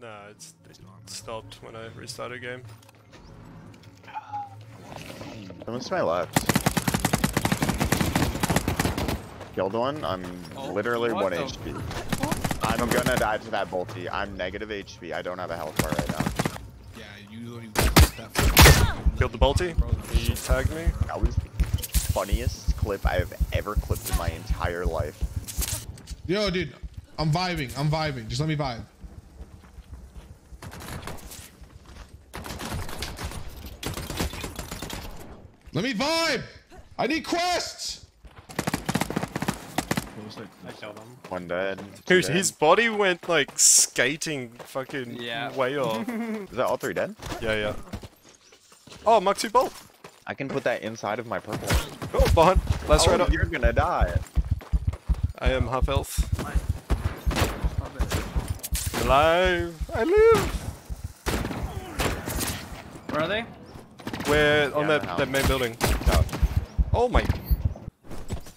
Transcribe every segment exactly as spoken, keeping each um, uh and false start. No, it's, it stopped when I restarted game. Someone's to my left. Killed one. I'm oh, literally one the... H P. I'm gonna die to that bolty. I'm negative H P. I don't have a health bar right now. Yeah, you literally killed the bolty. He tagged me. That was the funniest clip I have ever clipped in my entire life. Yo, dude, I'm vibing. I'm vibing. Just let me vibe. Let me vibe! I need quests! I killed him. One dead. Dude, dead. His body went like skating fucking yeah. way off. Is that all three dead? Yeah, yeah. Oh, Mark two bolt! I can put that inside of my purple. Go, oh, behind. Let's oh, right up. You're gonna die. I am half health. Alive! I live! Where are they? We're on yeah, that, that main building. No. Oh my.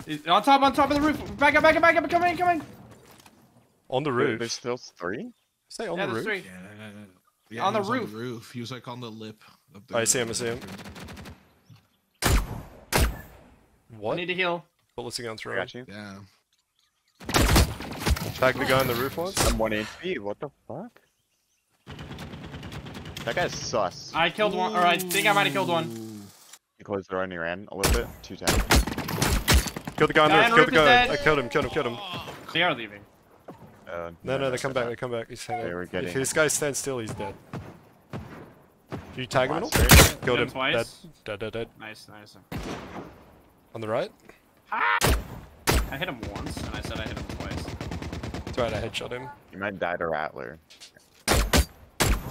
He's on top, on top of the roof. Back up, back up, back up. Come in, come in. On the roof. Dude, there's still three? Say on yeah, the roof. Three. Yeah, yeah, yeah. yeah on, the roof. on the roof. He was like on the lip. Up there. I see him, I see him. What? I need to heal. Bullets are going through. I got you. Yeah. Back the guy on the roof once. I'm one H P. What the fuck? That guy's sus. I killed one, or I think I might have killed one. You closed the door and you ran a little bit. Two times. Killed the guy on the roof. Killed the guy. I killed him. Killed him. Killed him. They are leaving. Uh, no, no, no, they come back. They come back. He's hanging. We're getting... If this guy stands still, he's dead. You tag him at all? Killed him. Dead. Dead. Dead. Dead. Nice. Nice. On the right. Ah! I hit him once, and I said I hit him twice. That's right. I headshot him. You might die to Rattler.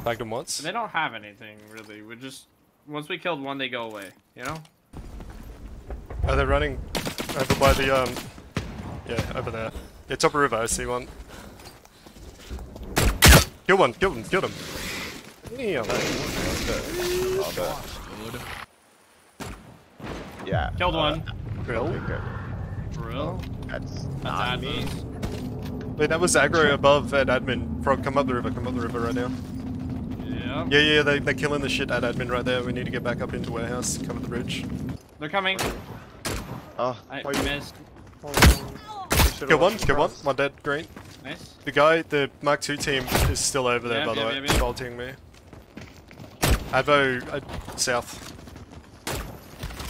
Tagged him once. They don't have anything really. We're just once we killed one, they go away. You know. Oh, they're running over by the um. Yeah, over there. Yeah, top of river. I see one. Kill one. Kill him. Kill him. Yeah. Yeah. Killed uh, one. Grill. Grill. That's not me. Wait, that was aggro above at admin. Frog, come up the river. Come up the river right now. Yeah, yeah, they, they're killing the shit at admin right there. We need to get back up into warehouse, cover the bridge. They're coming. Oh, I oh, missed. Oh. Get one, get one. My dead, green. Nice. The guy, the Mark two team is still over there, yeah, by yeah, the way. Yeah, yeah. Bolting me. Advo, uh, south.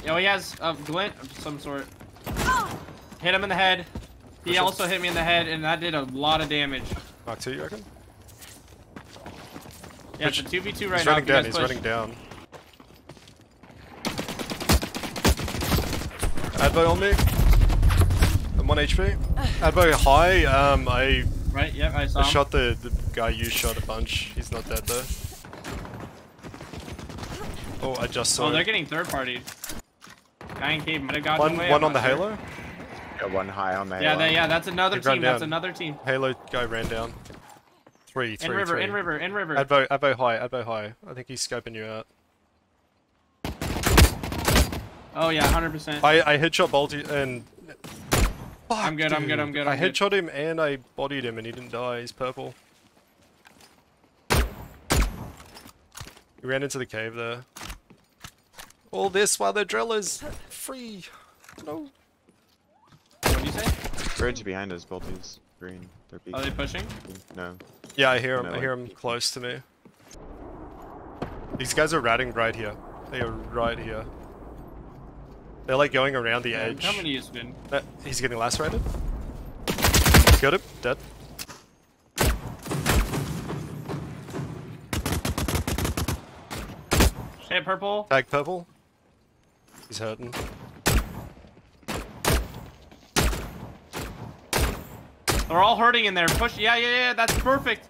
Yo, he has a glint of some sort. Hit him in the head. He Push also it. hit me in the head, and that did a lot of damage. Mark two, you reckon? Yeah, it's a two v two right he's now. Running down, he's push. running down. Advo on me. I'm one H P. Advo high. Um, I. Right, yeah, I saw. I him. shot the, the guy you shot a bunch. He's not dead though. Oh, I just saw. Oh, him. They're getting third partied. Guy in cave might have gotten one, away. One on the sure. halo? Yeah, one high on the yeah, halo. Yeah, yeah, that's another he team. That's another team. Halo guy ran down. Three, three, in river, three. in river, in river. Advo, Advo high, Advo high. I think he's scoping you out. Oh yeah, one hundred percent. I, I headshot Bolty and... Fuck, I'm good, dude. I'm good, I'm good, I'm I good. I headshot him and I bodied him and he didn't die, he's purple. He ran into the cave there. All this while the driller's free. No. What'd you say? Bridge behind us, Bolty's green. Are they pushing? No. Yeah, I hear them. No, I hear them close to me. These guys are ratting right here. They are right here. They're like going around the yeah, edge. How many has been? Uh, he's getting lacerated. Got him. Dead. Hey, purple. Tag purple. He's hurting. They're all hurting in there. Push. Yeah, yeah, yeah. That's perfect.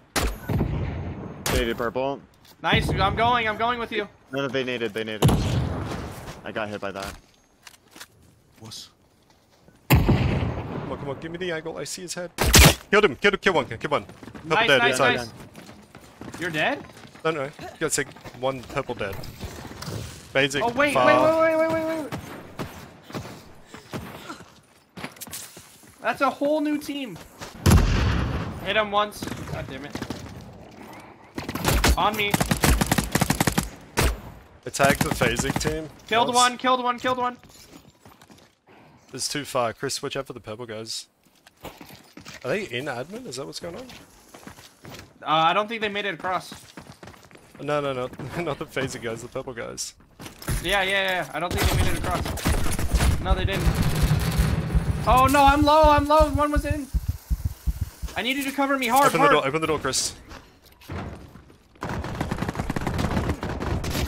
Naded purple. Nice. I'm going. I'm going with you. No, no. They naded. They naded. I got hit by that. Wuss. Come on, come on. Give me the angle. I see his head. Killed him. Killed him. Kill one. Kill one. Purple nice, dead. Nice, inside. Nice. You're dead? No, no. You got sick. One purple dead. Phasic. Oh, wait, far. wait, wait, wait, wait, wait, wait. That's a whole new team. Hit him once. God damn it. On me. Attack the Phasic team. Killed Once. one, killed one, killed one. It's too far. Chris, switch out for the purple guys. Are they in admin? Is that what's going on? Uh, I don't think they made it across. No, no, no. Not the Phasic guys, the purple guys. Yeah, yeah, yeah. I don't think they made it across. No, they didn't. Oh, no, I'm low, I'm low. One was in. I need you to cover me hard. Open hard. the door, open the door, Chris.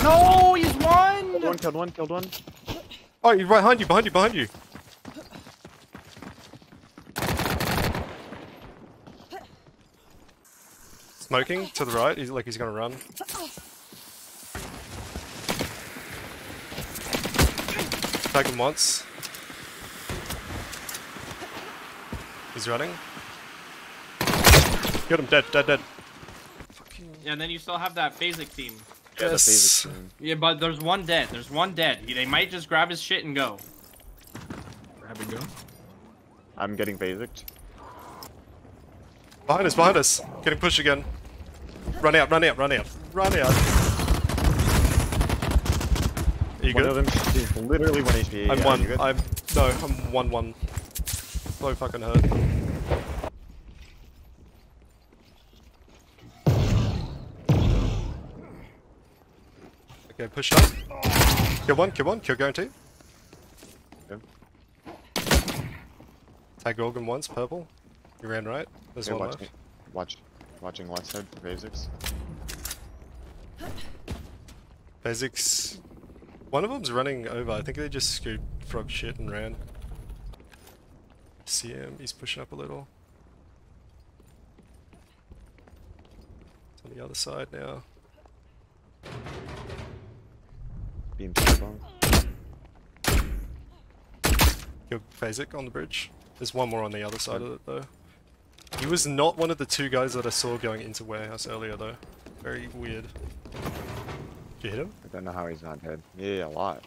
No, he's one! Killed one, killed one, killed one. Oh, you're right behind you, behind you, behind you. Smoking to the right, he's like he's gonna run. Attack him once. He's running. Get him, dead, dead, dead. Yeah, and then you still have that Phasic team. Yes. Yeah, but there's one dead. There's one dead. They might just grab his shit and go. Grab and go. I'm getting Phasic'd. Behind us, behind us. Getting pushed again. Run out, run out, run out. Run out. Are you one good? Of them, he's literally one H P. I'm yeah, one. I'm no, I'm one one. So fucking hurt. Okay, push up. Kill one, kill one, kill guarantee. Okay. Tag organ once, purple. You ran right. There's okay, one watch left. Watch, watching left side for Phasics. Phasics. One of them's running over. I think they just scooped frog shit and ran. See him, he's pushing up a little. It's on the other side now. Beam to the bomb. Kill Phasic on the bridge. There's one more on the other side of it though. He was not one of the two guys that I saw going into warehouse earlier though. Very weird. Did you hit him? I don't know how he's not dead. Yeah, a lot.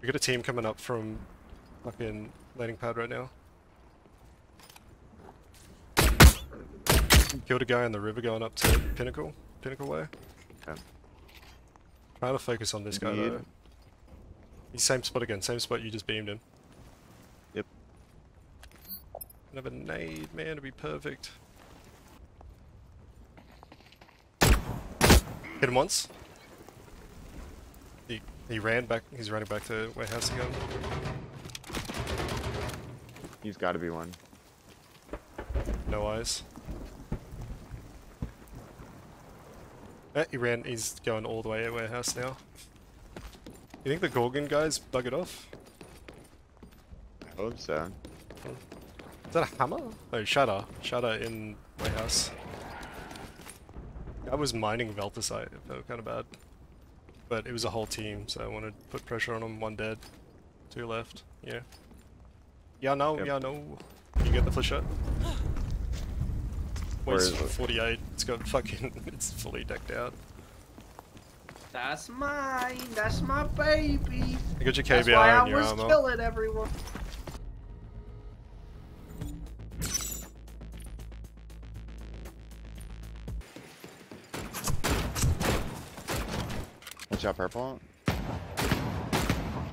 We got a team coming up from fucking landing pad right now. Killed a guy in the river going up to Pinnacle. Pinnacle way. Okay. Trying to focus on this guy though. He's same spot again, same spot you just beamed in. Yep. Another nade, man, it'd be perfect. Hit him once. He he ran back, he's running back to warehouse again. He's gotta be one. No eyes. He ran, he's going all the way at warehouse now. You think the Gorgon guys bug it off? I hope so. Is that a hammer? Oh, shatter. Shatter in warehouse. I was mining Veltasite, it felt kind of bad. But it was a whole team, so I wanted to put pressure on them. One dead, two left. Yeah. Yeah, no, yep. yeah, no. You get the flash shot? It's forty-eight, it's got fucking, it's fully decked out. That's mine, that's my baby. I got your K B R and your armor. That's why I was killing everyone. Headshot purple.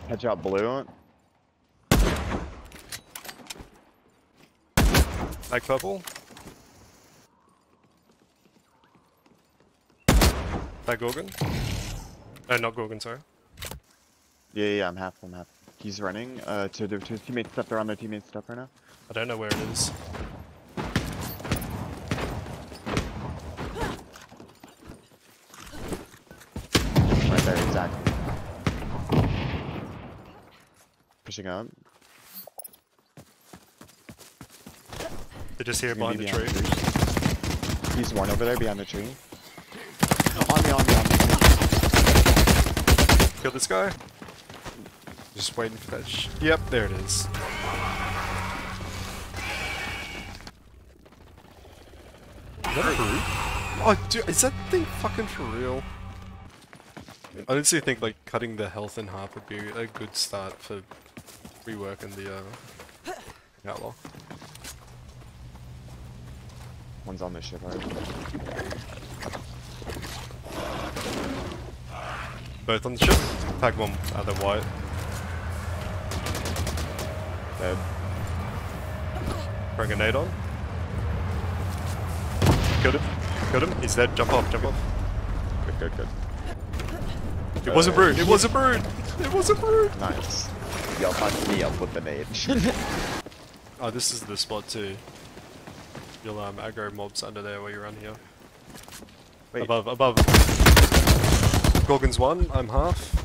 Headshot blue. Like purple. That Gorgon? Oh, not Gorgon, sorry. Yeah, yeah, I'm half, I'm half. He's running uh, to, the, to his teammates' stuff. They're on their teammates' stuff right now. I don't know where it is. Right there, exactly. Pushing up. They're just here behind the tree. the tree. He's one over there behind the tree. On me, on me, on me. Kill this guy. Just waiting for that sh- Yep, there it is. Is that true? Oh, dude, is that thing fucking for real? I honestly think, like, cutting the health in half would be a good start for reworking the, uh, outlaw. One's on this ship already. Both on the ship? Tag one at the white. Dead. Throw a grenade on. Killed him. Killed him. He's dead. Jump off. Jump off. Good, good, good. It uh, was a brood. It was a brood. It was a brood. Nice. Yo, punch me up with the nade. Oh, this is the spot too. You'll um, aggro mobs under there while you run here. Wait. Above, above. Gorgon's one, I'm half.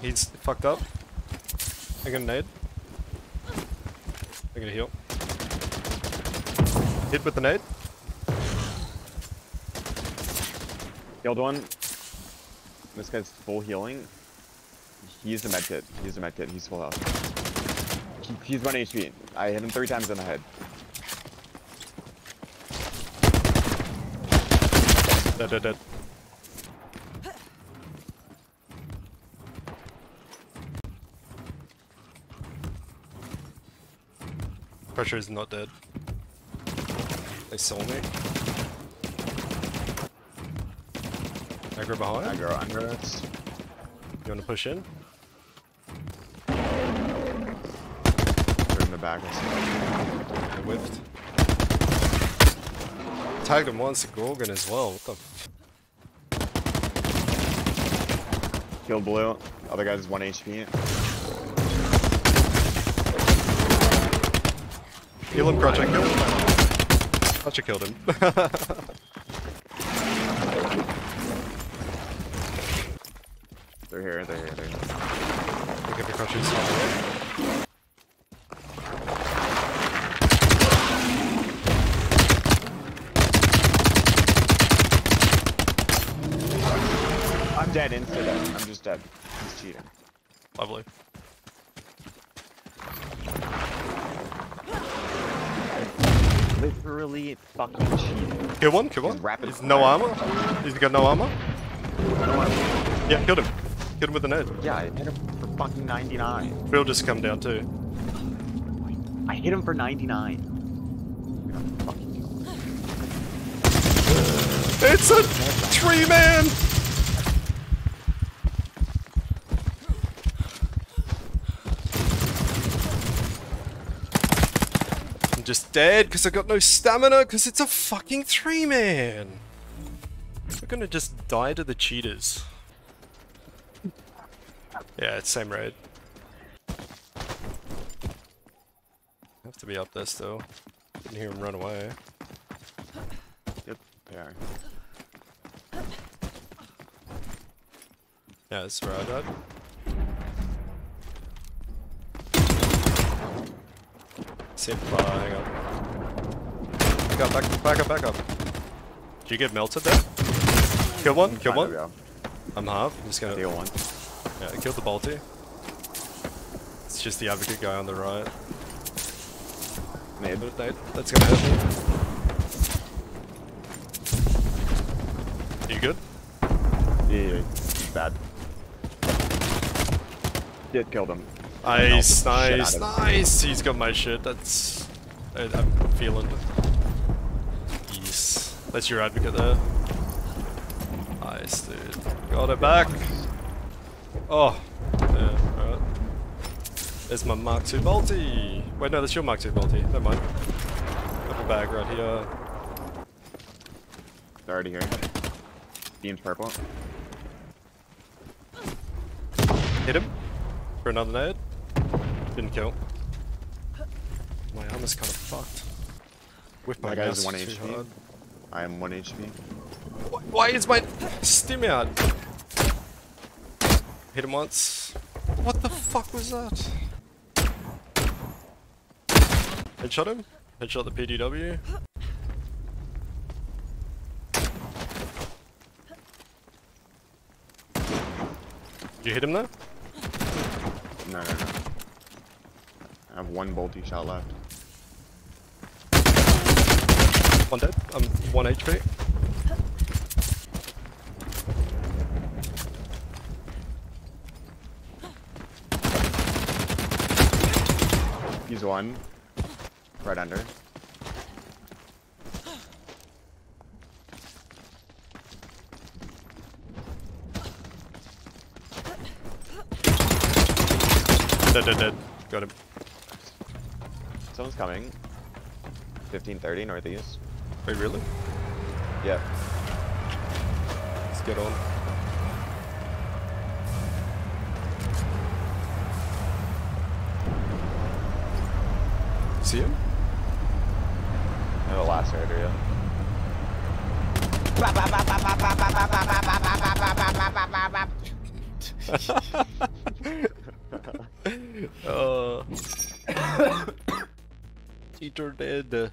He's fucked up. I'm gonna nade. I'm gonna heal. Hit with the nade. Killed one. This guy's full healing. He's a medkit. He's a medkit. He's full health. He, he's one H P. I hit him three times in the head. Dead, dead, dead. Pressure is not dead. They saw me. Aggro behind. Aggro, aggro. You wanna push in? They're in the back or something. They whiffed. Tagged him once, Gorgon as well. What the f? Killed blue. Other guy's one H P. Kill him, Crutcher. Kill him. Crutcher killed him. They're here. They're here. They're here. Pick up the Crutcher's. Dead insta dead. I'm just dead. He's cheating. Lovely. Literally fucking cheating. Kill one, kill one. He's, He's no armor. He's got no armor. No armor. Yeah, killed him. Killed him with the nade. Yeah, I hit him for fucking ninety-nine. Phil just come down too. I hit him for ninety-nine. It's a tree man! Just dead because I got no stamina because it's a fucking three man. We're gonna just die to the cheaters. Yeah, it's same raid. Have to be up there still. Didn't hear him run away. Yep, they are. Yeah, that's where I died. Him. Uh, hang on. Back up, back, back up, back up. Did you get melted there? Kill one, kill one. Of, yeah. I'm half. I'm just gonna. Kill one. Yeah, I killed the Balti. It's just the advocate guy on the right. Nade. Nade. That's gonna hurt me. You good? Yeah, bad. Did kill them. Nice, nice, nice! He's got my shit, that's... I, I'm feeling it. Yes. That's your advocate there. Nice, dude. Got it back! Oh! Yeah, alright. There's my Mark two Balti! Wait, no, that's your Mark two Balti. Never mind. Got a bag right here. They're already here. Beam's purple. Hit him. For another nade. Didn't kill. My armor's kind of fucked. With my guy's one H P. Hard. I am one H P. Why, why is my stim out? Hit him once. What the fuck was that? Headshot him. Headshot the P D W. Did you hit him though? No, no, no. I have one Balti shot left. One dead. I'm one H P. He's one. Right under. Dead, dead, dead. Got him. Someone's coming. fifteen thirty northeast. Wait, really? Yep. Let's get on. See him? I have a lacerator, yeah. uh. Eater dead.